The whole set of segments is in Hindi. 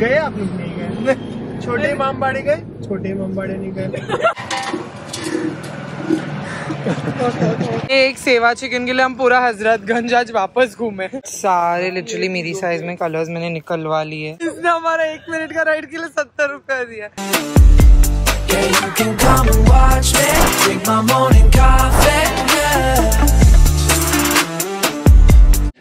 गए आप लोग? नहीं गए। छोटे इमामबाड़े गए? छोटे इमामबाड़े नहीं गए। एक सेवा चिकन के लिए हम पूरा हजरतगंज आज वापस घूमे। सारे लिटरली मेरी साइज में कलर्स मैंने निकलवा लिए। इसने हमारा 1 मिनट का राइड के लिए 70 रुपया दिया।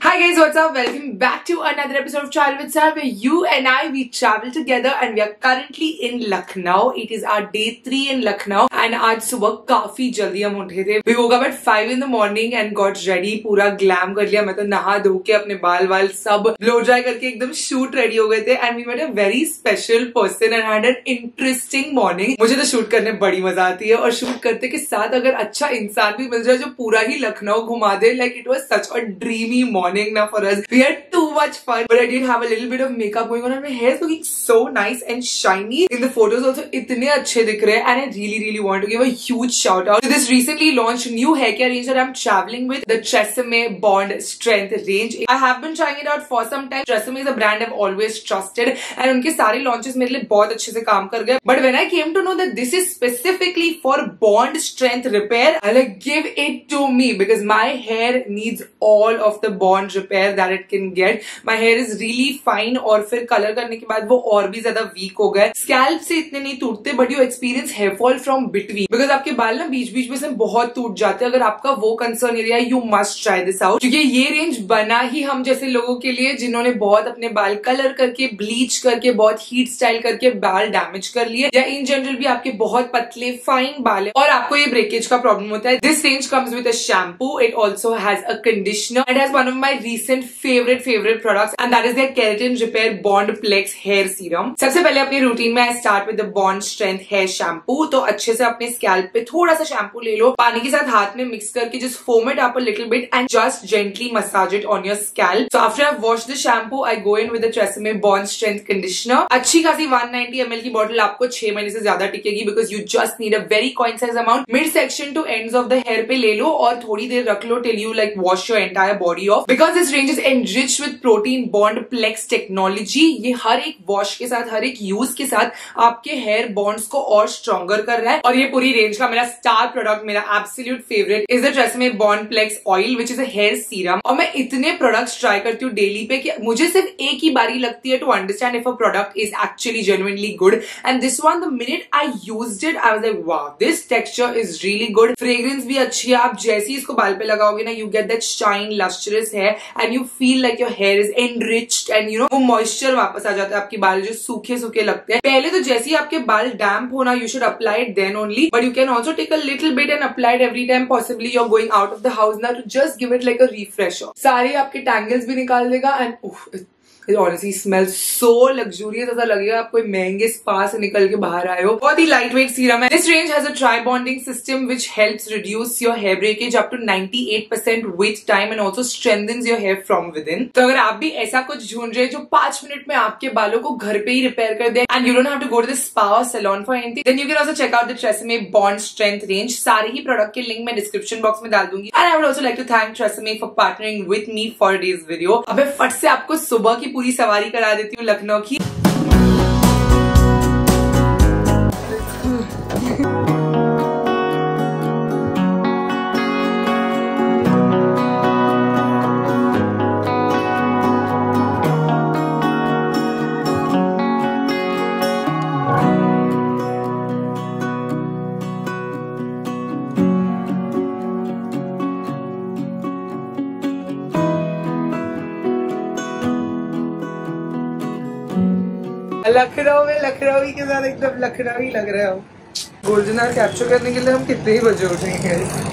Hi guys, what's up? Welcome back to another episode of Travel with Sar, where you and I, we travel together and we are currently in Lucknow. It is our day 3 in Lucknow and आज सुबह काफी जल्दी हम उठे थे। We woke up at 5 in the morning and got ready, पूरा glam कर लिया। मैं तो नहा धो के अपने बाल वाल सब blow dry करके एकदम shoot ready हो गए थे and we met a very special person and had an interesting morning। मुझे तो shoot करने बड़ी मजा आती है और shoot करते के साथ अगर अच्छा इंसान भी मिल जाए जो पूरा ही लखनऊ घुमा दे, like it was such a dreamy morning. Now for us, we had too much fun, but I did have a little bit of makeup going on, and my hair is looking so nice and shiny. In the photos also, इतने अच्छे दिख रहे हैं, and I really want to give a huge shout out to this recently launched new hair care range that I'm traveling with, the Tresemme Bond Strength range. I have been trying it out for some time. Tresemme is a brand I've always trusted, and उनके सारे launches मेरे लिए बहुत अच्छे से काम कर गए. But when I came to know that this is specifically for bond strength repair, I like give it to me because my hair needs all of the bond repair that it can get. My hair is really fine और फिर color करने के बाद वो और भी ज़्यादा weak हो गए। Scalp से इतने नहीं टूटते but you experience hair fall from between because आपके बाल ना बीच-बीच में से बहुत टूट जाते हैं। अगर आपका वो concern एरिया है, you must try this out क्योंकि ये range बना ही हम जैसे लोगों के लिए जिन्होंने बहुत अपने बाल color करके, bleach करके, बहुत heat style करके बाल damage कर लिए या in general भी आपके बहुत पतले fine बाल है और आपको ये breakage का problem होता है। This range comes with a shampoo. It also has a conditioner. It has one of my recent favorite products and that is their Keratin Repair Bond Plex Hair Serum. सबसे पहले अपनी रूटीन में I start with the Bond Strength Hair Shampoo. तो अच्छे से अपने स्कैल्प पे थोड़ा सा शैम्पू ले लो, पानी के साथ हाथ में मिक्स करके just foam it up a little bit and just gently massage it on your scalp. So after I've washed the shampoo, I go in with the Tresemme Bond Strength Conditioner. अच्छी खासी 190 ml की बॉटल आपको 6 महीने से ज्यादा टिकेगी because you just need a very coin size amount. Mid section to ends of the hair पे ले लो और थोड़ी देर रख लो till you like wash your entire body off. Because this range is enriched with protein bond plex technology, ये हर एक वॉश के साथ, हर एक यूज के साथ आपके हेयर बॉन्ड्स को और स्ट्रॉन्गर कर रहा है और ये पूरी रेंज का मेरा स्टार प्रोडक्ट, मेरा absolute favourite is the Tresemme Bond Plex Oil which is a hair serum. और मैं इतने प्रोडक्ट्स ट्राई करती हूँ डेली पे कि मुझे सिर्फ एक ही बारी लगती है to understand if a product is actually genuinely good and this one the minute I used it I was like wow, this texture is really good, fragrance भी अच्छी है, आप जैसे ही इसको बाल पे लगाओगे ना you get that shine, lustrous है and you feel like your hair is enriched and you know वो moisture वापस आ जाता है आपके बाल जो सूखे सूखे लगते हैं। पहले तो जैसे ही आपके बाल damp होना you should apply it then only but you can also take a little bit and apply it every time possibly you're going out of the house now to just give it like a refresher. सारे आपके tangles भी निकाल देगा and It honestly smells so luxurious, ऐसा लगेगा आप कोई महंगे स्पा से निकल के बाहर आए हो। बहुत ही लाइट वेट सीरम है। This range has a tri-bonding system which helps reduce your hair breakage up to 98% with time and also strengthens your hair from within. तो अगर आप भी ऐसा कुछ ढूंढ रहे हैं जो 5 मिनट में आपके बालों को घर पे ही रिपेयर कर दे and you don't have to go to the spa or salon for anything, then you can also check out the Tresemme Bond Strength range. सारे ही प्रोडक्ट के लिंक मैं डिस्क्रिप्शन बॉक्स में डाल दूंगी and I would also like to thank Tresemme for partnering with me for today's video. अब मैं फट से आपको सुबह की पूरी सवारी करा देती हूँ लखनऊ की। लखनऊ में लखनवी के साथ एकदम लखनवी लग रहे हो। गुर्जना कैप्चर करने के लिए हम कितने ही बजे उठेंगे।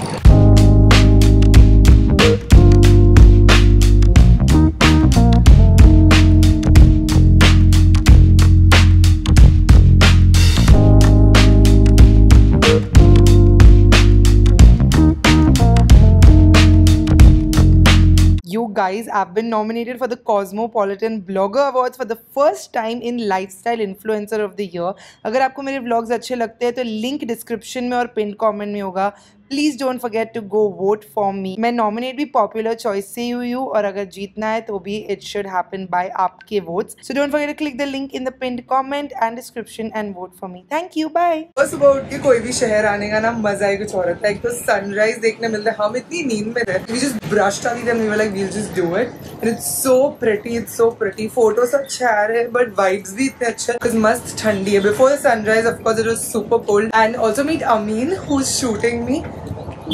Guys, I've been nominated for the Cosmopolitan Blogger Awards for the first time in Lifestyle Influencer of the Year. अगर आपको मेरे vlogs अच्छे लगते हैं तो link description में और pinned comment में होगा। Please don't forget to go vote for me. मैं नॉमिनेट भी पॉपुलर चॉइस से ही हुई हूँ और अगर जीतना है तो भी इट शुड हैपन बाय आपके votes. So don't forget to click the link in the pin comment and description and vote for me. Thank you, bye. सुबह उठ के कोई भी शहर आने का ना मजा ही कुछ और होता है। एक तो सनराइज देखने मिलता है, हम इतनी नींद में थे, we just brushed our teeth and we were like we'll just do it and it's so pretty, it's so pretty. Photos अच्छे आ रहे हैं but vibes भी इतने अच्छे because मस्त ठंडी है। Before the sunrise of course it was super cold and also meet Amin who's shooting me.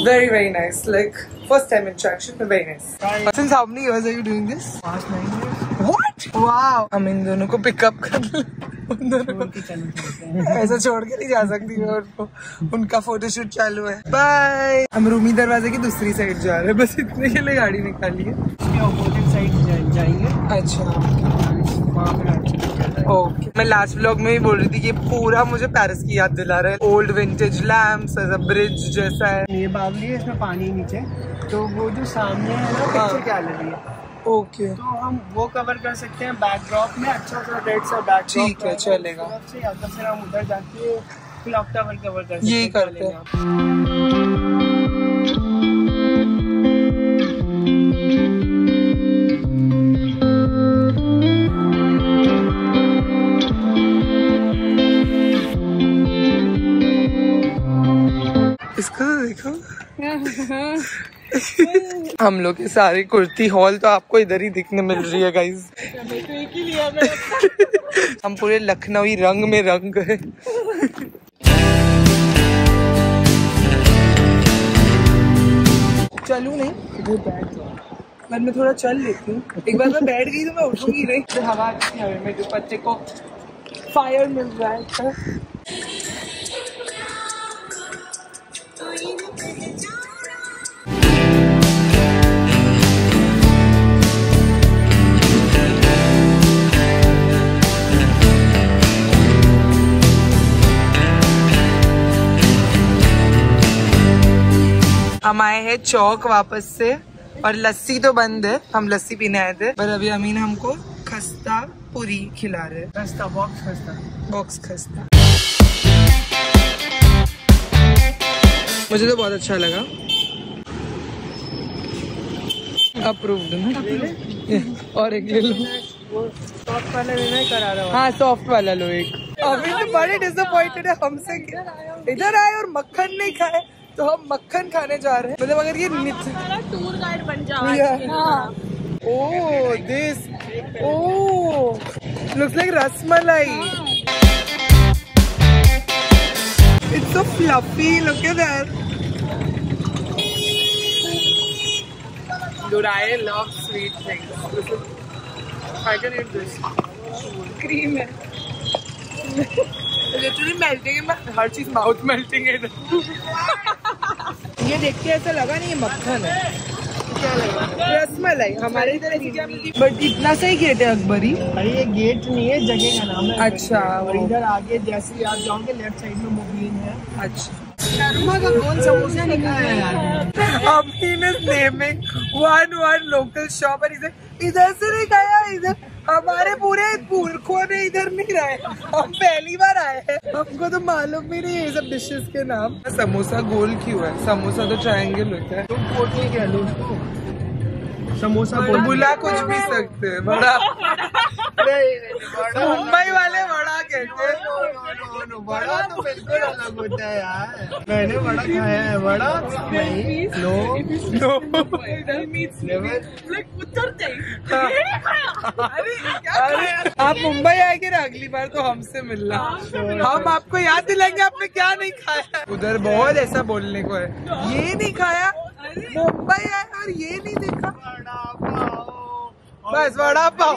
Very nice, like first time interaction but very nice. Hi. Since how many years are you doing this? Past 9 years. What? Wow. Amin दोनों को pick up कर लो। ऐसा छोड़ के नहीं जा सकती है और उनका फोटोशूट चालू है। बाय। हम रूमी दरवाजे की दूसरी साइड जा रहे हैं, बस इतने के लिए गाड़ी निकाली है। उसके ऑपोजिट साइड जाएंगे। अच्छा ओके। मैं लास्ट व्लॉग में ही बोल रही थी कि पूरा मुझे पेरिस की याद दिला रहा है। ओल्ड विंटेज लैम्प्स, ब्रिज जैसा है। ये बावली है, इसमें पानी नीचे, तो वो जो सामने है ना पिक्चर गैलरी है। ओके तो हम वो कवर कर सकते हैं बैकड्रॉप में। अच्छा सा रेड सा बैकड्रॉप, ठीक है चलेगा। तो फिर हम उधर जाके क्लॉक टावर कवर कर सकते हैं, यही करते हैं। इसको देखो। हम लोग के सारे कुर्ती हॉल तो आपको इधर ही दिखने मिल रही है गाइस। हम पूरे लखनवी रंग में रंग गए। चलूं नहीं, वो बैठ जाओ, मैं थोड़ा चल लेती हूँ। एक बार मैं बैठ गई तो मैं उठूंगी नहीं। तो हवा अच्छी है, मेरे दुपट्टे को फायर मिल रहा है। हम आए हैं चौक वापस से और लस्सी तो बंद है, हम लस्सी पीने आए थे, पर अभी अमीन हमको खस्ता पूरी खिला रहे हैं। खस्ता बॉक्स, खस्ता बॉक्स, खस्ता। मुझे तो बहुत अच्छा लगा। अप्रूव्ड ना। और एक ले लो, सॉफ्ट वाला लेना है, करा रहा हूं। हाँ सॉफ्ट वाला लो एक। अभी तो बड़े डिसअपॉइंटेड है हमसे, इधर आए और मक्खन नहीं खाए, तो हम मक्खन खाने जा रहे हैं। मतलब अगर ये टूर गाइड बन जाए, rasmalai. It's so fluffy, look at that. Dude I love sweet things, I can eat this. Cream है लिटरली मेल्टिंग, हर चीज माउथ मेल्टिंग है। ये देख के ऐसा लगा नहीं ये मक्खन है, क्या लगा रसमलाई। हमारे इधर बट इतना सही गेट है अकबरी। अरे ये गेट नहीं है, जगह का नाम है। अच्छा और इधर आगे जैसे आप जाओगे लेफ्ट साइड में मुबीन है। अच्छा शर्मा का कौन समोसा निकाला। Amin is naming one local shop और इधर से निकाला। इधर हमारे पूरे पुरखों ने इधर नहीं रहे, हम पहली बार आए हैं, हमको तो मालूम भी नहीं ये सब डिशेस के नाम। समोसा गोल क्यों है? समोसा तो ट्रायंगल होता है। तुम कोटली कह लो उसको, समोसा बुलबुला कुछ भी सकते हैं। बड़ा मुंबई वाले बड़ा कहते हैं। बड़ा तो बिल्कुल अलग होता है यार। मैंने बड़ा खाया है, बड़ा अरे आप मुंबई आएंगे ना अगली बार तो हमसे मिलना, हम आपको याद दिलाएंगे आपने क्या नहीं खाया। उधर बहुत ऐसा बोलने को है, ये नहीं खाया, मुंबई आए और ये नहीं देखा। बस वड़ा पाव।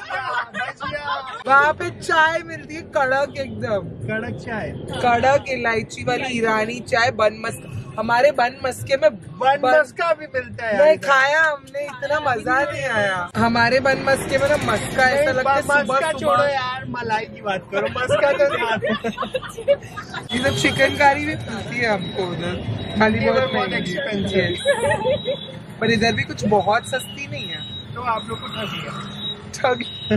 वहाँ पे चाय मिलती है कड़क, एकदम कड़क चाय, कड़क इलायची वाली ईरानी चाय। बन मस्का, हमारे बन मस्के में बन मस्का भी मिलता है। नहीं खाया हमने, इतना मजा नहीं आया। हमारे बन मस्के में ना मस्का ऐसा लगता है। मस्का छोड़ो यार, मलाई की बात करो, मस्का तो ये सब चिकन कारी भी मिलती है हमको उधर, खाली बहुत एक्सपेंसिव है, पर इधर भी कुछ बहुत सस्ती नहीं है। तो आप लोग को ठग लिया,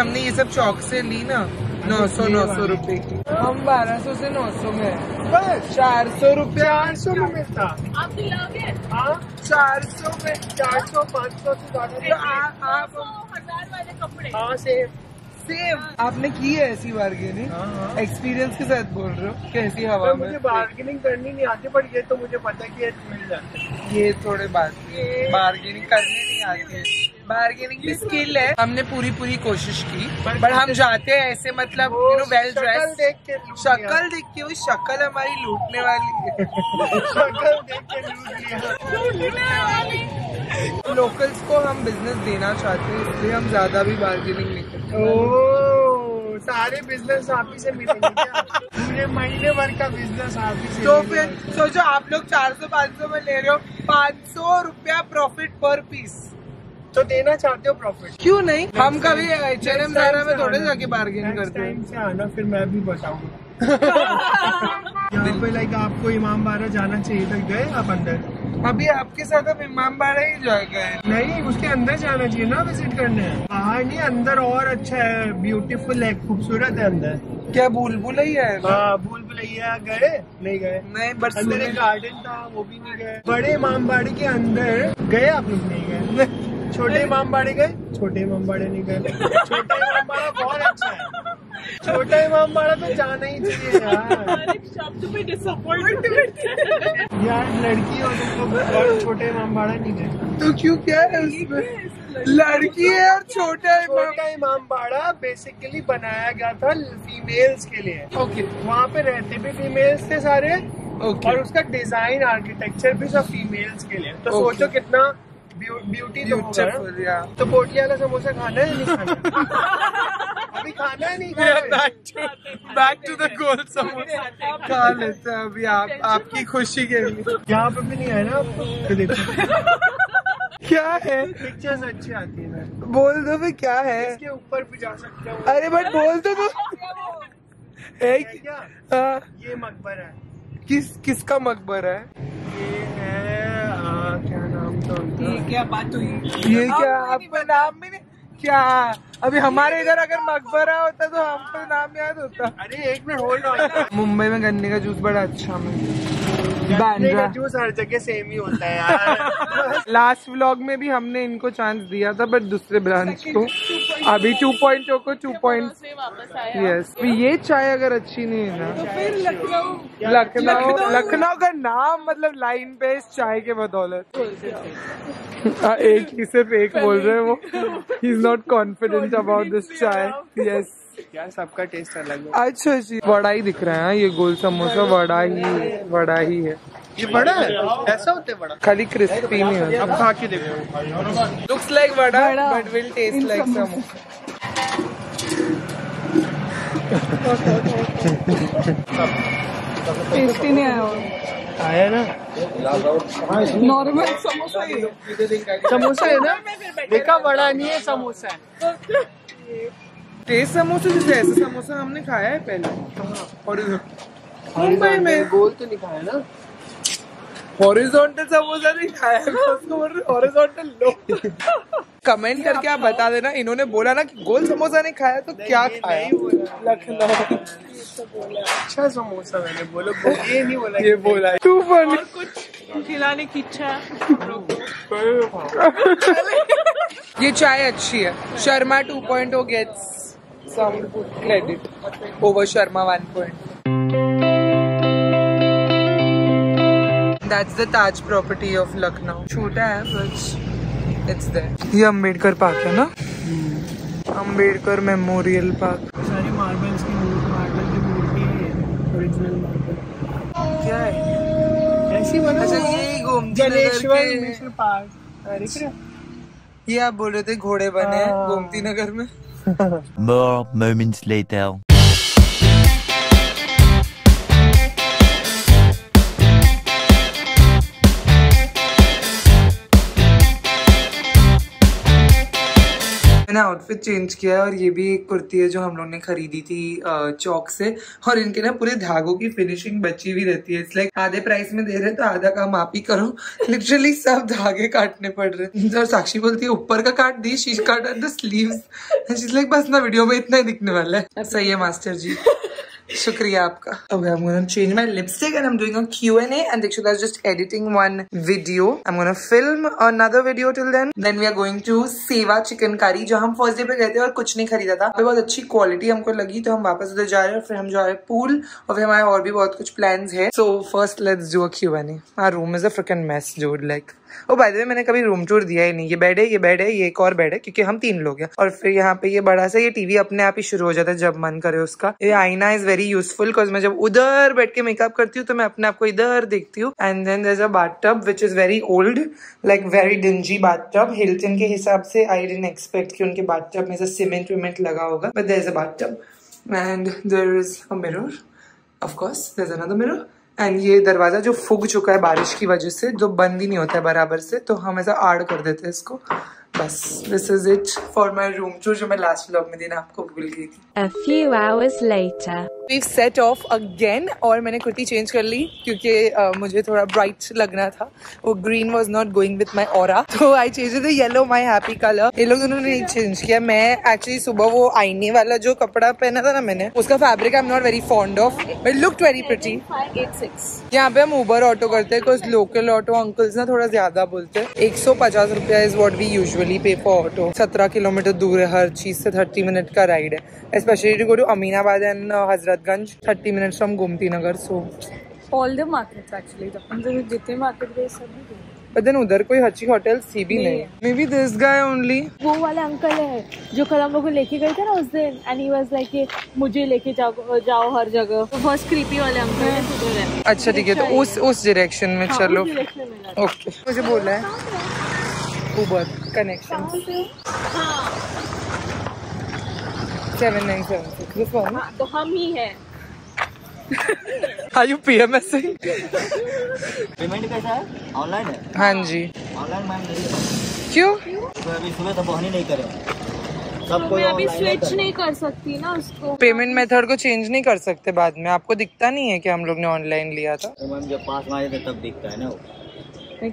हमने ये सब चौक से ली ना, 900 रुपए की। हम 1200 से 900 में, बस 400 रुपए 800 में मिलता। आप दिलाओगे? हाँ 400 में 400 500 से ज्यादा। आप 1000 वाले कपड़े? हाँ सेम। आपने की है ऐसी बार्गेनिंग? एक्सपीरियंस के साथ बोल रहे हो? कैसी हवा में? मुझे बार्गेनिंग करनी नहीं आती, बट ये तो मुझे पता है कि ये मिल जाता है। ये थोड़े बार्गेनिंग करनी नहीं आती है, बार्गेनिंग की स्किल है। हमने पूरी कोशिश की, बट हम जाते हैं ऐसे, मतलब यू नो वेल ड्रेस शक्ल देख के वो शक्ल हमारी लूटने वाली है। शक्ल देख के लूटने वाली। लोकल्स को हम बिजनेस देना चाहते हैं, इसलिए हम ज्यादा भी बार्गेनिंग नहीं करते। ओह, सारे बिजनेस आप ही से मिलेंगे क्या? पूरे महीने भर का बिजनेस आप ही से। तो फिर सोचो, आप लोग 400-500 में ले रहे हो, 500 रुपया प्रॉफिट पर पीस। तो देना चाहते हो प्रॉफिट? क्यों नहीं। हम कभी H&M धारा में थोड़े जाके बार्गेनिंग करते हैं। टाइम से आना, फिर मैं भी बचाऊंगा। लाइक आपको इमाम बाड़ा जाना चाहिए था, गए आप अंदर? अभी आपके साथ हम इमाम बाड़ा ही जा गए। नहीं, उसके अंदर जाना चाहिए ना, विजिट करने है। बाहर नहीं, अंदर और अच्छा है, ब्यूटीफुल है, खूबसूरत है अंदर। क्या भूलभुलैया है? हाँ, भूलभुलैया गए? नहीं गए। नहीं, बट अंदर एक गार्डन था, वो भी नहीं गए। बड़े इमाम बाड़े के अंदर गए आप लोग? नहीं गए। छोटे इमाम बाड़े गए? छोटे इमाम बाड़े नहीं गए। छोटा इमाम बाड़ा बहुत अच्छा है, छोटा इमाम बाड़ा तो जाना ही चाहिए यार। लड़की और छोटे इमाम बाड़ा नहीं गए तो क्यों? क्या है उसमें? लड़की है और छोटा इमाम बाड़ा बेसिकली बनाया गया था फीमेल्स के लिए। ओके, वहाँ पे रहते भी फीमेल्स थे सारे। और उसका डिजाइन आर्किटेक्चर भी सब फीमेल्स के लिए। तो सोचो कितना ब्यूटी तो होगा। तो पोटली वाला समोसा खाना है? नहीं खाना। अभी खाना है नहीं खाना। Back to the goal, samosa खा लेते हैं अभी। आपकी खुशी के लिए यहाँ पे भी नहीं है ना। तो देखो क्या है, पिक्चर्स अच्छी आती है। बोल दो फिर क्या है, इसके ऊपर भी जा सकते हो। अरे बट बोल दो क्या? ये मकबरा है। किसका मकबरा है? ये है क्या नाम तो उनका? ये क्या बात हुई? ये क्या आपका नाम भी नहीं? क्या अभी हमारे इधर अगर मकबरा होता तो हमको नाम याद होता। अरे एक मिनट होल्ड ऑन। मुंबई में गन्ने का जूस बड़ा अच्छा मिलता है। जूस हर जगह सेम ही होता है यार। लास्ट व्लॉग में भी हमने इनको चांस दिया था, बट दूसरे ब्रांच को। अभी 2.0 को 2.0 से वापस आया। यस, ये चाय अगर अच्छी नहीं है ना, तो फिर लखनऊ का नाम, मतलब लाइन पे इस चाय के बदौलत। एक ही सिर्फ एक बोल रहे हैं वो। He is not confident about this chai. Yes यार, सबका टेस्ट अलग है। अच्छा जी, वड़ा ही दिख रहा है ये गोल समोसा। वड़ा ही है ये। बड़ा ऐसा होता है, बड़ा खाली क्रिस्पी नहीं है। अब खा के देखो। Looks like vada but will taste like samosa. Tasty नहीं आया ना, नॉर्मल समोसा ही है। समोसा है ना, देखा वड़ा नहीं है, समोसा है। टेस्ट समोसा जैसे। ऐसा समोसा हमने खाया है पहले, और मुंबई में। गोल तो नहीं खाया ना, हॉरिजॉन्टल समोसा नहीं खाया है। उसको बोल रहे हॉरिजॉन्टल लो। कमेंट करके आप बता देना, इन्होंने बोला ना कि गोल समोसा नहीं खाया तो क्या खाया। लखनऊ अच्छा समोसा मैंने बोला, ये नहीं बोला, ये बोला तू बोल। कुछ खिलाने की इच्छा। ये चाय अच्छी है। Sharma 2.0 gets some credit over Sharma 1.0। That's the Taj property of Lucknow. छोटा है बट इट्स देयर। ये अम्बेडकर पार्क है ना, अम्बेडकर मेमोरियल पार्क। सारी मार्बल्स की मूर्ति है, ओरिजिनल मार्बल। क्या है ऐसी बना? अच्छा, ये गोमती नेशनल पार्क। अरे ये आप बोल रहे थे घोड़े बने हैं गोमती नगर में। More moments later. मैंने आउटफिट चेंज किया है और ये भी एक कुर्ती है जो हम लोग ने खरीदी थी चौक से। और इनके ना पूरे धागों की फिनिशिंग बची हुई रहती है, इसलिए आधे प्राइस में दे रहे तो आधा काम आप ही करो। लिटरली सब धागे काटने पड़ रहे। और साक्षी बोलती है ऊपर का काट दी, शीश काट एंड द स्लीव्स। बस ना वीडियो में इतना ही दिखने वाला है। सही है मास्टर जी, शुक्रिया आपका। Okay, I'm gonna change my lipstick and I'm doing a Q&A and Dikshita is just editing one video. I'm gonna film another video till then. Then we are going to Seva Chicken Curry, जो हम फर्स्ट डे पे गए थे और कुछ नहीं खरीदा था। बहुत अच्छी क्वालिटी हमको लगी तो हम वापस उधर जा रहे हैं। फिर हम जा रहे हैं पूल और फिर हमारे और भी बहुत कुछ प्लान्स है। So first let's do a Q&A. Our room is a freaking mess, dude. Like, oh by the way, मैंने कभी रूम टूर दिया ही नहीं। ये बेड है, ये बेड है, ये एक और बेड है क्योंकि हम तीन लोग हैं। और फिर यहाँ पे ये बड़ा सा ये टीवी अपने आप ही शुरू हो जाता है जब मन करे उसका। ये आईना इज वेरी यूजफुल बिकॉज मैं जब उधर बैठ के मेकअप करती हूँ तो मैं अपने आप को इधर देखती हूँ। And then there is a bathtub which is very old, like very dingy bathtub. Hilton के हिसाब से आई डिडंट एक्सपेक्ट कि उनके बाथटब में सीमेंट विमेंट लगा होगा, but there is a bathtub and there is a mirror, of course there is another mirror. And ये दरवाजा जो फूक चुका है बारिश की वजह से, जो बंद ही नहीं होता है बराबर से, तो हम ऐसा आड़ कर देते हैं इसको। बस this is it for my room tour जो मैं लास्ट व्लॉग में देना आपको भूल गई थी। A few hours later. We've set off again और मैंने कुर्ती चेंज कर ली क्योंकि मुझे थोड़ा ब्राइट लगना था। वो green was not going with my aura, तो I change the yellow my happy colour. ये लोग उन्होंने नहीं चेंज किया। मैं एक्चुअली सुबह वो आईने वाला जो कपड़ा पहना था ना मैंने, उसका fabric I am not very fond of, but looked very pretty. यहाँ पे हम उबर ऑटो करते हैं बिकॉज लोकल ऑटो अंकल्स ना थोड़ा ज्यादा बोलते हैं। 150 रुपया is what we usually pay for auto. 17 kilometre दूर है, हर चीज से 30 मिनट का राइड है। Specially to go to Aminabad and Hazrat 30 minutes from Gomti Nagar, so all the markets actually. जितने market गए सब। But then उधर कोई अच्छी होटल थी भी नहीं। Maybe this guy only. वो वाला अंकल है जो कल हम लोग को लेके गए थे ना उस दिन, and he was like कि मुझे लेके जाओ हर जगह। तो फर्स्ट क्रीपी वाले अंकल है उधर है। अच्छा ठीक है, तो उस डायरेक्शन में चलो। ओके मुझे बोला है उबर कनेक्शन 7976। हाँ, तो हम ही हैं। Are you PMSing? पेमेंट कैसा है? ऑनलाइन है? हाँ जी। ऑनलाइन मैम नहीं। क्यों? अभी सुबह तो बहनी नहीं करे। सब कोई अभी स्विच नहीं कर सकती ना उसको। पेमेंट मेथड को चेंज नहीं कर सकते बाद में। आपको दिखता नहीं है कि हम लोग ने ऑनलाइन लिया था? मैम जब पास में आए थे तब दिखता है ना वो।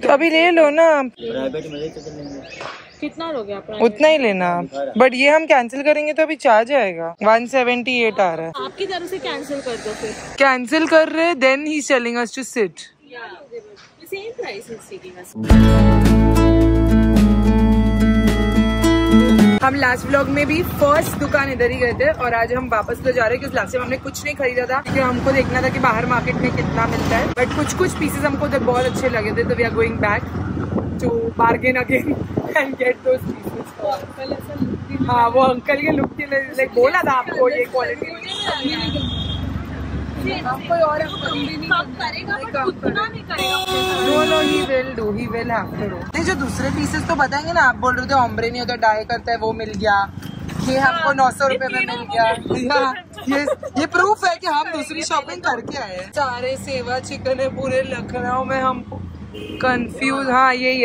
तो अभी ले लो ना। प्राइवेट में ले सकते। कितना लोगे आप? उतना ही लेना। बट ये हम कैंसिल करेंगे तो अभी चार्ज आएगा 178 आ रहा है। आपकी तरफ से कैंसिल कर दो फिर। कैंसिल कर रहे then he selling us to sit. Same price is taking us. हम लास्ट व्लॉग में भी फर्स्ट दुकान इधर ही गए थे और आज हम वापस तो जा रहे हैं क्योंकि लास्ट टाइम हमने कुछ नहीं खरीदा था क्योंकि हमको देखना था कि बाहर मार्केट में कितना मिलता है। बट कुछ पीसेस हमको उधर बहुत अच्छे लगे थे तो we are going back to bargain again and get those pieces. हाँ वो अंकल के लुक के लिए बोला था आपको ये क्वालिटी कोई और नहीं। जो दूसरे पीसेस तो बताएंगे ना, आप बोल रहे थे ऑम्ब्रे नहीं होता डाई करता है, वो मिल गया। ये हमको 900 रुपए में मिल गया। ये प्रूफ है कि हम दूसरी शॉपिंग करके आए हैं। सारे सेवा चिकन है पूरे लखनऊ में, हम कंफ्यूज। हाँ यही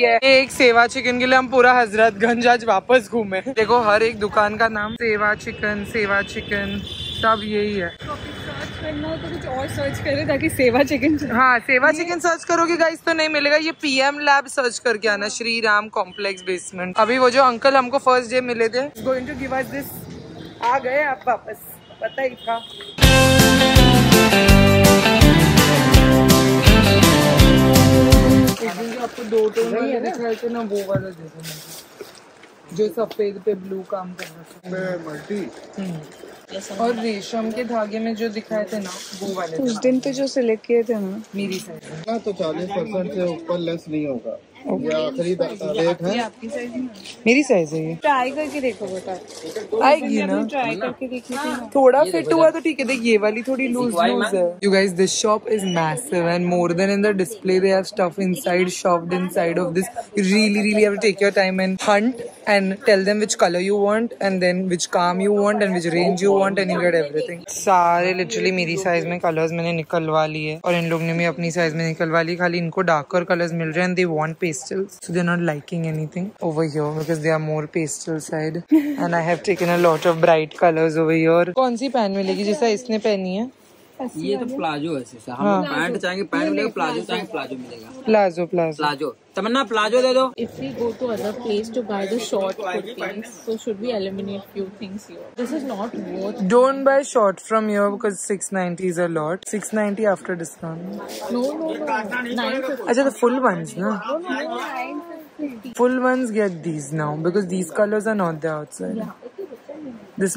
है। एक सेवा चिकन के लिए हम पूरा हजरतगंज आज वापस घूमे। देखो हर एक दुकान का नाम सेवा चिकन सब यही है। तो सर्च करना हो तो कुछ और सर्च करें ताकि सेवा चिकन। हाँ सेवा चिकन सर्च करोगे गाइस तो नहीं मिलेगा। ये पीएम लैब सर्च करके आना, श्री राम कॉम्प्लेक्स बेसमेंट। अभी वो जो अंकल हमको फर्स्ट डे मिले थे going to give us this, आ गए आप वापस, पता ही था। आपको दो टोन दिख रहे थे ना, वो वाला देखो जो सफेद पे ब्लू काम कर रहा था और रेशम के धागे में जो दिखाए थे ना वो वाले। उस दिन पे जो सिलेक्ट किए थे ना मेरी साइज ना, तो 40% से ऊपर लेस नहीं होगा। आखिरी रेट है आपकी साइज में, मेरी साइज है। ये ट्राई करके देखो बेटा, आएगी ना। ट्राई करके देखिए, थोड़ा फिट हुआ तो ठीक है। देख ये वाली थोड़ी लूज है। You guys this shop is massive and more than in the display they have stuff inside, shopped inside of this. You really have to take your time and hunt and tell them which colour you want and then which काम you want and which range you want and you get everything. सारे लिटरली मेरी साइज में कलर्स मैंने निकलवा लिए और इन लोग ने भी अपनी साइज में निकलवा ली। खाली इनको डार्कर कलर्स मिल रहे हैं and they want pastels, so they're not liking anything over here because they are more pastel side. And I have taken a lot of bright colors over here. कौन सी पैंट मिलेगी जैसा इसने पहनी है? ये तो प्लाजो है सिर्फ। हम पैंट चाहेंगे पैंट मिलेगा, प्लाजो चाहेंगे प्लाजो मिलेगा। प्लाजो प्लाजो तमन्ना प्लाजो दे दो। If we go to other place to buy the short things, so should we eliminate few things here? This is not worth. Don't buy short from here because 690 is a lot. 690 after discount. No. अच्छा तो full ones ना? Full ones get these now because these colors are not there outside. This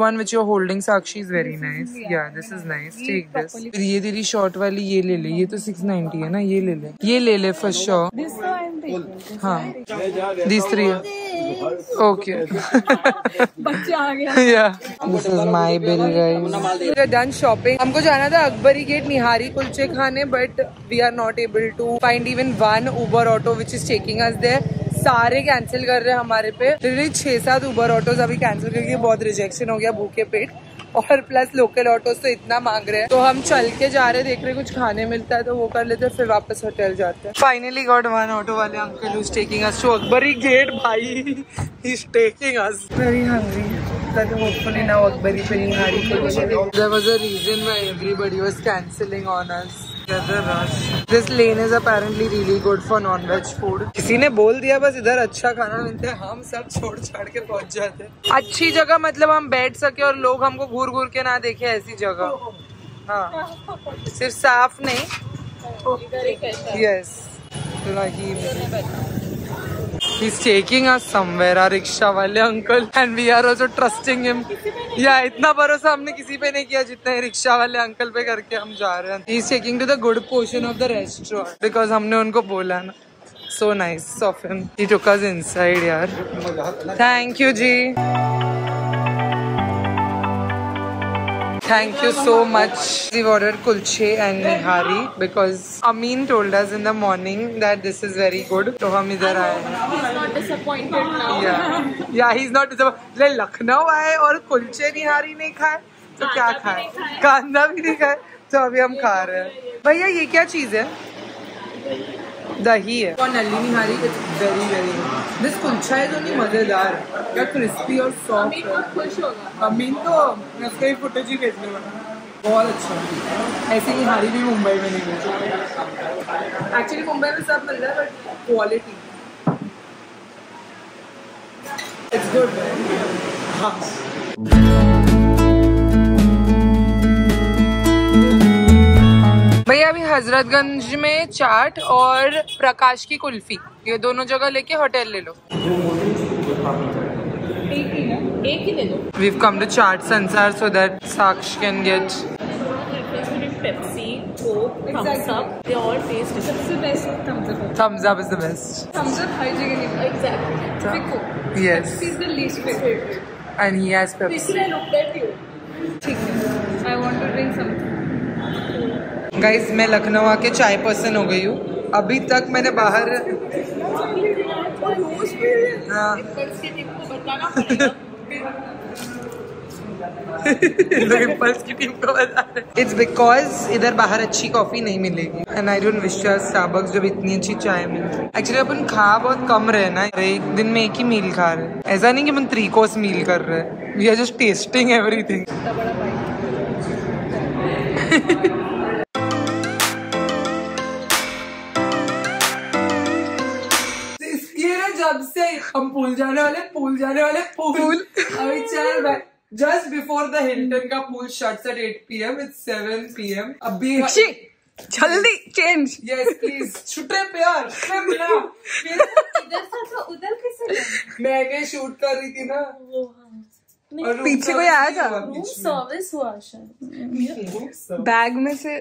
one which you're holding Sakshi is very nice. Yeah, this is nice. Take this. ये तेरी short वाली ये ले ले, ये तो 690 है ना, ये ले ले for sure. This one देखो. हाँ. These three. Okay. बच्चा आ गया. Yeah. This is my bill, guys. We are done shopping. हमको जाना था Akbari Gate निहारी कुलचे खाने, but we are not able to find even one Uber auto which is taking us there. सारे कैंसिल कर रहे हैं हमारे पे, रिली 6-7 उबर ऑटोज अभी कैंसिल करके बहुत रिजेक्शन हो गया भूखे पेट, और प्लस लोकल ऑटोज तो इतना मांग रहे हैं, तो हम चल के जा रहे, देख रहे कुछ खाने मिलता है तो वो कर लेते हैं, फिर वापस होटल जाते हैं। फाइनली गॉट वन ऑटो वाले uncle who is taking us to Akbari Gate, भाई ही is taking us. Very hungry. Hopefully now Akbari pe nihari kulche. There was a reason why everybody was cancelling on us. This lane is apparently really good for non-veg food. किसी ने बोल दिया बस इधर अच्छा खाना मिलता है, हम सब छोड़ छाड़ के पहुँच जाते हैं। अच्छी जगह मतलब हम बैठ सके और लोग हमको घूर घूर के ना देखे ऐसी जगह। हाँ, सिर्फ साफ नहीं। Yes. He's taking us somewhere, our rickshaw वाले uncle, and we are also trusting him. Yeah, इतना भरोसा हमने किसी पे नहीं किया जितना रिक्शा वाले अंकल पे करके हम जा रहे हैं। He's taking to the good portion of the restaurant because हमने उनको बोला ना। So nice of him. He took us inside, यार। Thank you, ji. Thank you so much. We ordered kulche and nihari because Amin told us in the morning that this is very good. So हम इधर आए। He's not disappointed now. Yeah, he's not disappointed. ले लखनऊ आए और kulche nihari नहीं खाए तो क्या खाए? कांदा भी नहीं खाए, तो अभी हम खा रहे हैं। भैया ये क्या चीज़ है? दही है। और nalli nihari it's very very good. This kulcha है जो नहीं मजेदार, क्या क्रिस्पी और सॉफ्ट है। अमीन तो खुश होगा। अमीन तो उसका ही फुटेज ही भेजने वाला है। बहुत अच्छा। ऐसी निहारी भी मुंबई में नहीं मिलती। एक्चुअली मुंबई में सब मिल रहा है बट क्वालिटी। It's good. हाँ। भैया अभी हजरतगंज में चाट और प्रकाश की कुल्फी, ये दोनों जगह लेके होटल ले लो। एक ही ले लो। We've come to Chaat Sansar so that Sakshi can get Pepsi, Coke, Thumbs Up. They all taste different. It's the best Thumbs Up. Thumbs Up is the best. Thumbs Up hygienic. Exactly. Coke. Yes. Pepsi is the least favorite. And he has Pepsi. Picture I looked at you. ठीक है. I want to drink something. Guys मैं लखनऊ आके चाय पर्सन हो गई हूँ। अभी तक मैंने बाहर इट्स बिकॉज इधर बाहर अच्छी कॉफी नहीं मिलेगी and I don't wish Starbucks जब इतनी अच्छी चाय मिलती है। एक्चुअली अपन खा बहुत कम रहे ना, एक दिन में एक ही मील खा रहे हैं। ऐसा नहीं कि अपन 3 कोर्स मील कर रहे हैं, we are just testing everything. अब से हम पूल जाने वाले अभी चल भाई। जस्ट बिफोर द हिल्टन का pool shuts at 8 PM, it's 7 PM अभी। जल्दी चेंज। यस प्लीज छुट्टे प्यार। इधर से उधर कैसे? मैं क्या शूट कर रही थी ना, और पीछे कोई आया था। रूम सर्विस हुआ शायद बैग में से।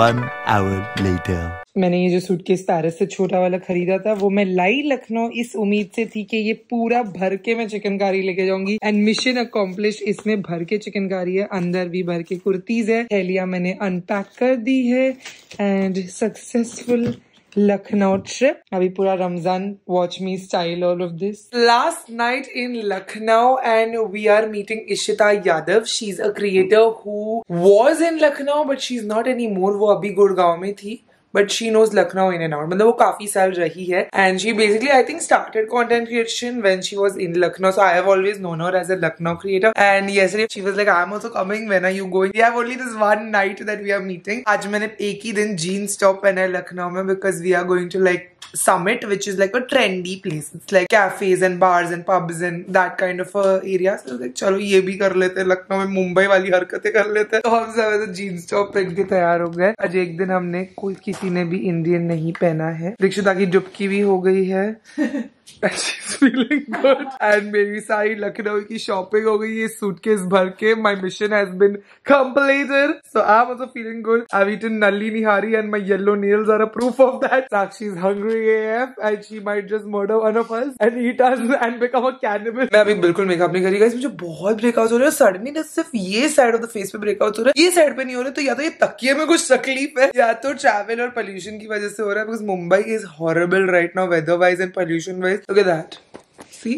One hour later. मैंने ये जो सूटकेस पेरिस से छोटा वाला खरीदा था वो मैं लाई लखनऊ इस उम्मीद से थी कि ये पूरा भर के मैं चिकनकारी लेके जाऊंगी, एंड मिशन अकॉम्प्लिश। इसमें भर के चिकनकारी है, अंदर भी भर के कुर्तीज है। थैलियां मैंने अनपैक कर दी है एंड सक्सेसफुल लखनऊ ट्रिप, अभी पूरा Ramzan watch me style all of this. Last night in Lucknow and we are meeting Ishita Yadav. She is a creator who was in Lucknow but she is not any more. वो अभी गुड़गांव में थी but she knows Lucknow in and out, मतलब वो काफी साल रही है। And she basically I think started content creation when she was in Lucknow, so I have always known her as a Lucknow creator. And yesterday she was like I am also coming, when are you going, we have only this one night that we are meeting. आज मैंने एक ही दिन जीन्स टॉप पहना है लखनऊ में, because we are going to like Summit, which is like a trendy place. It's like cafes and bars and pubs and that kind of area. So like, चलो ये भी कर लेते हैं लखनऊ में, मुंबई वाली हरकतें कर लेते हैं। तो हम सब जीन्स टॉप पहन के तैयार हो गए। आज एक दिन हमने कोई किसी ने भी इंडियन नहीं पहना है। दीक्षिता की डुबकी भी हो गई है and she's feeling good. And मेरी सारी लखनऊ की शॉपिंग हो गई है सूटकेस भर के। My mission has been completed. So I'm also feeling good. I've eaten Nalli Nihari and my yellow nails are a proof of that. Sakshi's hungry AF and she might just murder one of us and eat us and become a cannibal. मैं अभी बिल्कुल मेकअप नहीं करी गाइस, मुझे बहुत ब्रेकआउट हो रहा है। सडनली ना सिर्फ ये साइड ऑफ द फेस पे ब्रेकआउट हो रहा है, ये साइड पे नहीं हो रहा। तो या तो ये तकिए में कुछ तकलीफ है या तो ट्रैवल और पोल्यूशन की वजह से हो रहा है, because Mumbai is horrible right now weather wise and pollution wise. Look at that. See?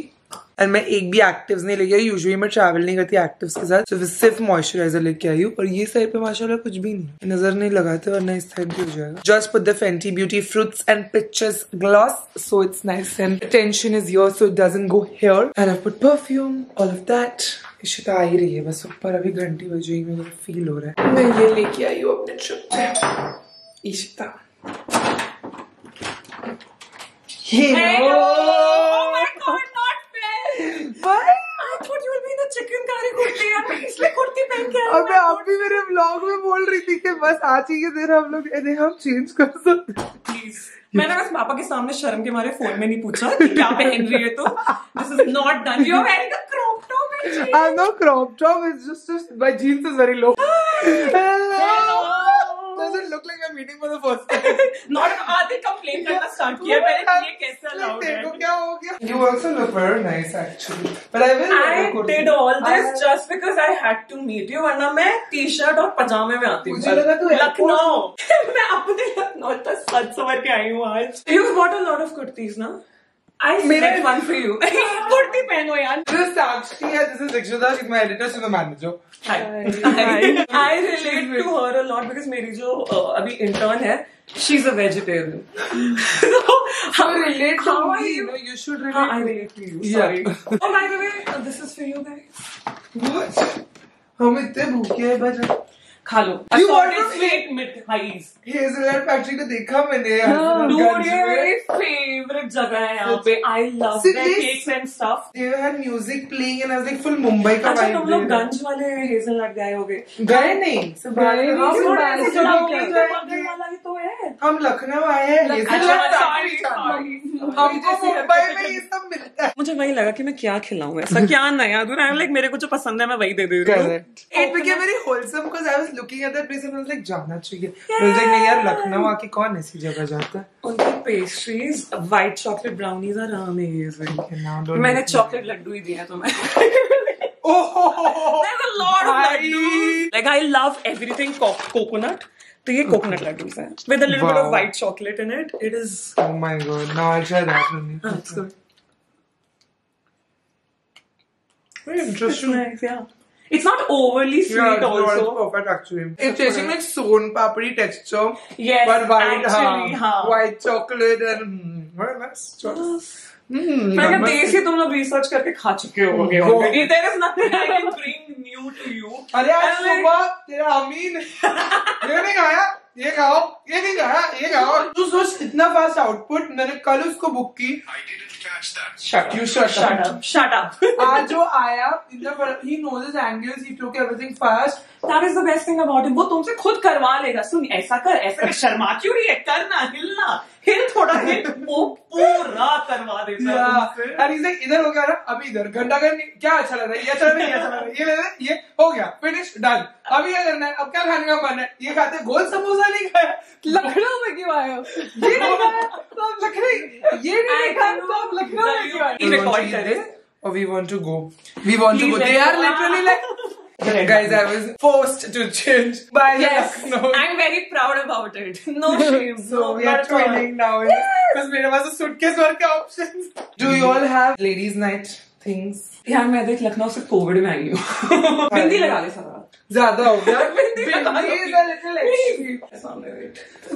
And मैं एक भी एक्टिव्स नहीं लेके आई, यूजुअली मैं ट्रैवल नहीं करती एक्टिव्स के साथ, तो सिर्फ मॉइस्चराइजर लेके आई हूँ। और ये साइड पे माशाल्लाह कुछ भी नहीं, नजर नहीं लगाते वरना इस साइड भी हो जाएगा। Just put the Fenty beauty fruits and pictures gloss, so it's nice and tension is your, so it doesn't go here. And I put perfume, all of that. Ishita आ ही रही है बस ऊपर, अभी घंटी बजेगी, मुझे फील हो रहा है। मैं ये लेके आई हूँ अपने ट्रिप पे, इशिता। और मैं आप भी मेरे व्लॉग में बोल रही थी कि बस आज ही के दिन हम लोग हम चेंज कर सकते प्लीज। मैंने बस पापा के सामने शर्म के मारे फोन में नहीं पूछा कि क्या पहन रही है, तो this is not done. You are wearing a crop top. I am not crop top, it's just my jeans is very low. Doesn't look like I'm meeting for the first time. Not आधे complaint करना start किया मैंने, ये कैसा लग रहा है? You also look very nice actually. But I did all this just because I had to meet you. वरना मैं टी-शर्ट और पजामे में आती हूँ। मुझे लगा तू लखनऊ। मैं अपने लखनऊ तक सच समझ के आई हूँ आज। You bought a lot of kurtis ना? I made one for you. Kurti पहनो यार। This Sakshi है, this is Dikshita, she's my editor, she's my manager. Hi. Hi. I relate to her a lot because मेरी जो अभी intern है, she's a vegetarian. So how relate to me? No, you should relate. I relate to you. Sorry. Oh by the way, this is for you guys. What? हम इतने भूखे हैं बस। खा लो। You ordered fake मिठाईज। हेज़लनट फैक्ट्री को देखा मैंने। Dude, ये मेरी favorite जगह है यहाँ पे। I love their cakes and stuff. They had music playing and I was like full Mumbai का vibe। अच्छा तुम लोग गंज वाले हेज़लनट गए होगे? गए नहीं। हम लखनऊ आए हैं। हमको मुंबई में ये सब मिलता है। मुझे वही लगा कि मैं क्या खिलाऊँ, ऐसा क्या नया दूँ। I'm like मेरे को जो पसंद है मैं वही दे दे रही हूँ। It became very wholesome because I was looking at that place and I was like जाना चाहिए। मुझे नहीं यार लखनऊ आके कौन ऐसी जगह जाता है। उनकी पेस्ट्रीज व्हाइट चॉकलेट ब्राउनीज और आमेज़। मैंने चॉकलेट लड्डू ही दिया तुम्हें। Oh, there's a lot of laddus. Like I love everything coconut. तो ये coconut laddus हैं with a little bit of white chocolate in it. It is. Oh my god! No, I'll try that one. Ah, it's good. Very interesting. Nice, yeah. It's not overly sweet also. Yeah, perfect actually. It's tasting like son papdi texture. Yes, but white, actually, white chocolate and very nice chocolate. मैंने देसी तुम लोग रिसर्च करके खा चुके हो गए। There is nothing I can bring new to you. अरे आज सुबह तेरा अमीन ये नहीं खाया, ये खाओ, ये नहीं खाया, ये खाओ। तू सोच इतना फास्ट आउटपुट, मैंने कल उसको बुक की। You shut up. आज जो आया he knows his angles, he took everything fast. That is the best thing about him. वो तुमसे खुद करवा लेगा। सुन ऐसा कर शर्मा क्यों रही है, करना हिल थोड़ा वो पूरा करवा देता है। अरे इसे इधर हो गया ना, अभी इधर घंटा घर क्या अच्छा लग रहा है, ये अच्छा लग रहा है, ये हो गया फिनिश डन। अभी क्या करना है, अब क्या खाने का मन है, ये खाते। गोल समोसा नहीं खाया, लखनऊ में क्यों आया, ये नहीं खाया तो आप लखनऊ, ये नहीं खाया तो आप लखनऊ में क्यों आए। रिकॉर्ड करें और we want to go, we want to go. They are literally like Guys, I was forced to change my last note. I'm very proud about it. No shame. So we are twinning now. Because मेरे पास suitcase और क्या options? Do you all have ladies' night things? यार मैं देख लखनऊ से COVID में आई हूँ. बिंदी लगा ले सारा. ज़्यादा हो गया. बिंदी is a little extreme.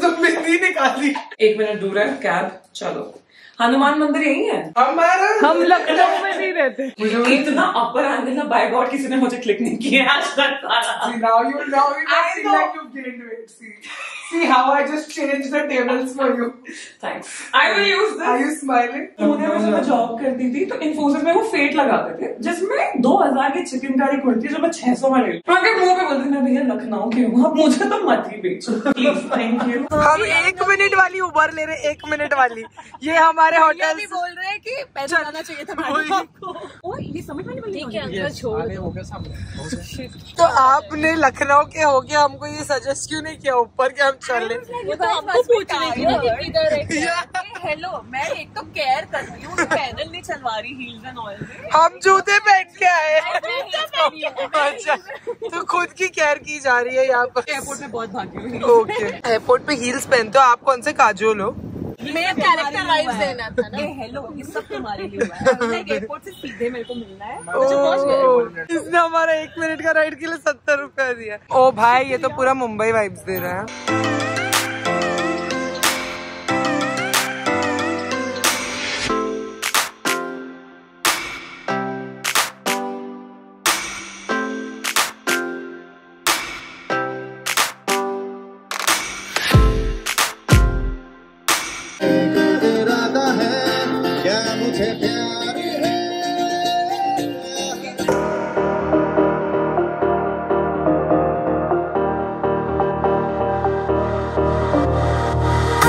तो बिंदी निकाली. 1 मिनट दूर है कैब. चलो. हनुमान मंदिर यही है हमारा. हम लखनऊ में नहीं रहते. मुझे इतना अपर आंगन ना बाय गॉड किसी ने मुझे क्लिक नहीं किया आज तक. See how I just changed the tables for you. Thanks. I will use this. Are you smiling? तूने मुझे जब जॉब करती थी तो Infosys में वो फेट लगाते थे जिसमें 2000 की चिकन कारी कुर्ती जो मैं 600 में ले ली. मैं क्या मुंह पे बोलती ना भैया लखनऊ के हूँ आप मुझे तो मत ही बेचो प्लीज. Thank you. हम 1 मिनट वाली उबर ले रहे 1 मिनट वाली. ये हमारे होटल भी बोल रहे हैं कि पैसा लाना चाहिए था आपको. ये समझ में नहीं. तो आपने लखनऊ के हो गया हमको ये सजेस्ट क्यों नहीं किया ऊपर के हम चले. हेलो मैं एक तो केयर करती हूँ पैदल नहीं चलवा रही हील्स एंड ऑल. हम जूते पहन के आए. अच्छा तो खुद की केयर की जा रही है यहाँ पर. एयरपोर्ट में बहुत भागी हूँ. ओके एयरपोर्ट पे हील्स पहनते हो आप. कौन से काजोल हो. मेरा कैरेक्टर वाइब्स देना था ना. हेलो ये सब तुम्हारे लिए हुआ है. एयरपोर्ट से सीधे मेरे को मिलना है. ओह इसने हमारा 1 मिनट का राइड के लिए 70 रुपया दिया. ओ भाई ये तो पूरा मुंबई वाइब्स दे रहा है.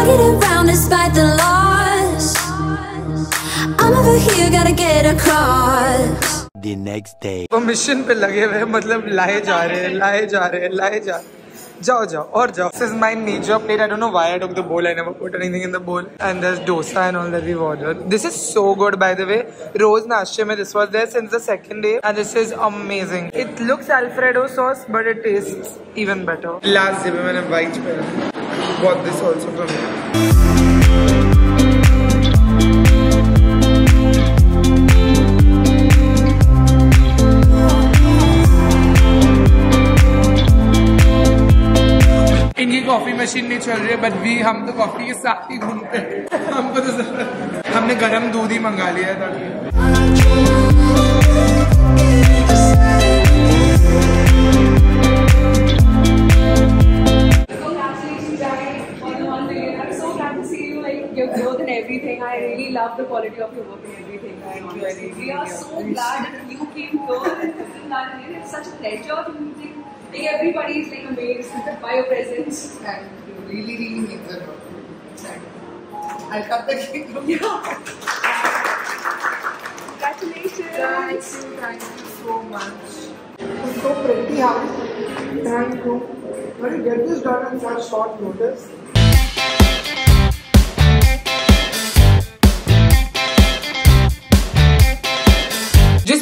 Getting round despite the loss. I'm over here, gotta get across. The next day. Permission पे लगे हुए मतलब लाए जा रहे हैं, लाए जा रहे हैं, लाए जा. जाओ जाओ और जाओ. This is my major plate. I don't know why I took the bowl. I never put anything in the bowl. And there's dosa and all that we've ordered. This is so good, by the way. रोज नाश्ते में this was there since the second day, and this is amazing. It looks Alfredo sauce, but it tastes even better. Last day में मैंने white पे bought this also from here. इनकी कॉफी मशीन नहीं चल रही है बट हम तो कॉफी के साथ ही घूमते हैं. हमको तो हमने गरम दूध ही मंगा लिया है ताकि everybody is like amazed by your presence and really means a lot. I'll cut the cake from you. Congratulations. Thank you so much. It's so pretty house. Thank you. But you get this done on such short notice.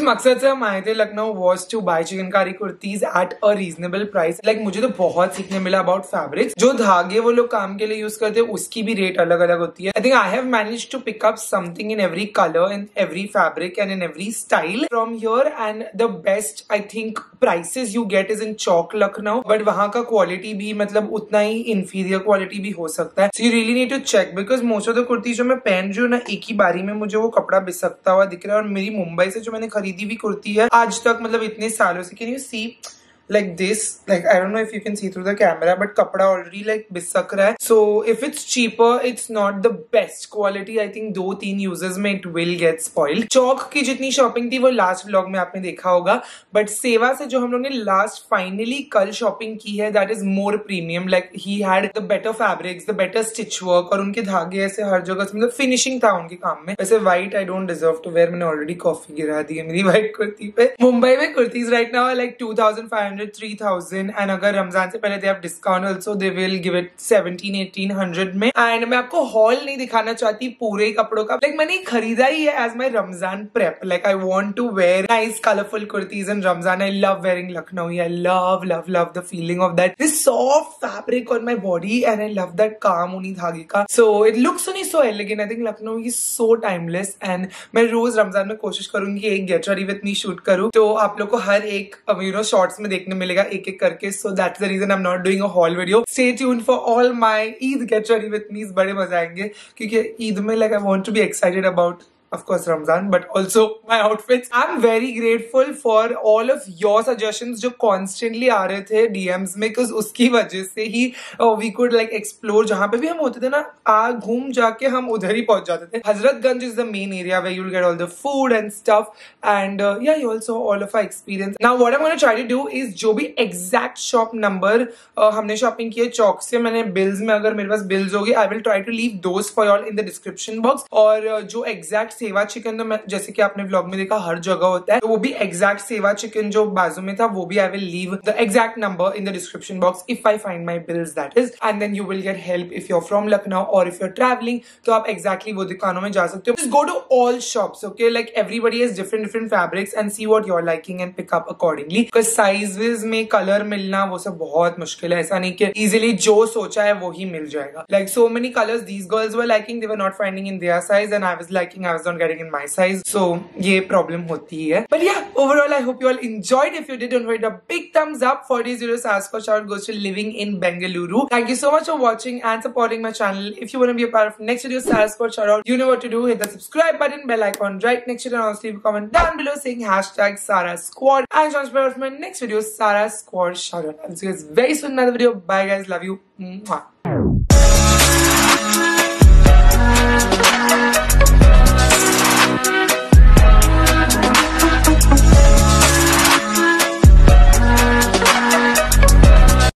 मकसद से हम आए थे Lucknow was to buy chikankari kurtis at a reasonable price. Like मुझे तो बहुत सीखने मिला अबाउट फैब्रिक्स. जो धागे वो लोग काम के लिए यूज करते हैं उसकी भी रेट अलग अलग होती है. I think I have managed to pick up something in every colour in every fabric and in every style from here. And the best I think prices you get is in Chowk Lucknow. But वहां का क्वालिटी भी मतलब उतना ही इंफीरियर क्वालिटी भी हो सकता है. So you really need to check because most of the kurti जो मैं पहन रही हूँ ना एक ही बारी में मुझे वो कपड़ा बिसकता हुआ दिख रहा है. और मेरी मुंबई से जो मैंने खरीदी हुई कुर्ती है आज तक मतलब इतने सालों से. Can you see like this, like I don't know if you can see through the camera but kapda already like bisak raha hai. So if it's cheaper it's not the best quality. I think 2-3 uses mein it will get spoiled. Chowk ki jitni shopping thi wo last vlog mein aapne dekha hoga but Seva se jo hum log ne last finally kal shopping ki hai that is more premium. Like he had the better fabrics, the better stitch work aur unke dhage aise har jagah se matlab finishing tha unke kaam mein. वैसे white I don't deserve to wear. मैंने already coffee गिरा दी है मेरी white kurti पे. Mumbai mein kurtis right now are like 2500 standard 3,000 and अगर रमजान से पहले they have discount also they will give it 1,700-1,800 में। And मैं आपको haul नहीं दिखाना चाहती पूरे कपड़ों का, like मैंने खरीदा ही है as my Ramzan prep, like I want to wear nice colorful kurtis in Ramzan। I love wearing Lucknowi, I love love love the feeling of that this soft fabric on my body and I love that calm uni dhage ka, so it looks only so elegant। I think Lucknowi is so timeless and मैं रोज रमजान में कोशिश करूंगी एक Get Ready With Me shoot करूँ, तो आप लोग को हर एक शॉर्ट्स में देखने मिलेगा एक एक करके। So that's the reason I am not doing a haul video. Stay tuned for all my Eid Get Ready With Me's, बड़े मजा आएंगे क्योंकि ईद में like I want to be excited about of course Ramzan but also my outfits। I'm very grateful for all of your suggestions जो constantly आ रहे थे DMs में, because उसकी वजह से ही we could like explore। जहाँ पे भी हम होते थे ना घूम जाके हम उधर ही पहुंच जाते थे। Hazratganj is the main area where you'll get all the food and stuff and yeah you also all of our experience। Now what I'm going to try to do is जो भी exact shop number हमने shopping किए चौक से, मैंने bills में अगर मेरे पास bills होगी I will try to leave those for y'all in the description box। और जो exact सेवा चिकन तो मैं जैसे कि आपने व्लॉग में देखा हर जगह होता है, तो वो भी एग्जैक्ट सेवा चिकन जो बाजू में था वो भी I will leave the exact number in the description box if I find my bills that is, and then you will get help if you are from Lucknow और इफ यू आर ट्रैवलिंग, तो आप एग्जैक्टली वो दुकानों में जा सकते हो। Just go to all shops okay, like everybody has different different fabrics and see what you are liking and pick up accordingly, because sizes में कलर मिलना वो सब बहुत मुश्किल है। ऐसा नहीं कि इजिली जो सोचा है वो ही मिल जाएगा। Like so many colours these girls were liking they were not finding in their size and I was liking I was getting in my size, so ये problem होती है। But yeah, overall I hope you all enjoyed। If you did, don't forget a big thumbs up for these videos। Ask for shout goes to living in Bengaluru। Thank you so much for watching and supporting my channel। If you want to be a part of next videos, ask for shout out। You know what to do, hit the subscribe button, bell icon right next to it, and also leave a comment down below saying #SaraSquad। I'm Sean Shah for my next video Sara Squad shout out। I'll see you guys very soon in another video। Bye guys, love you। Mwah।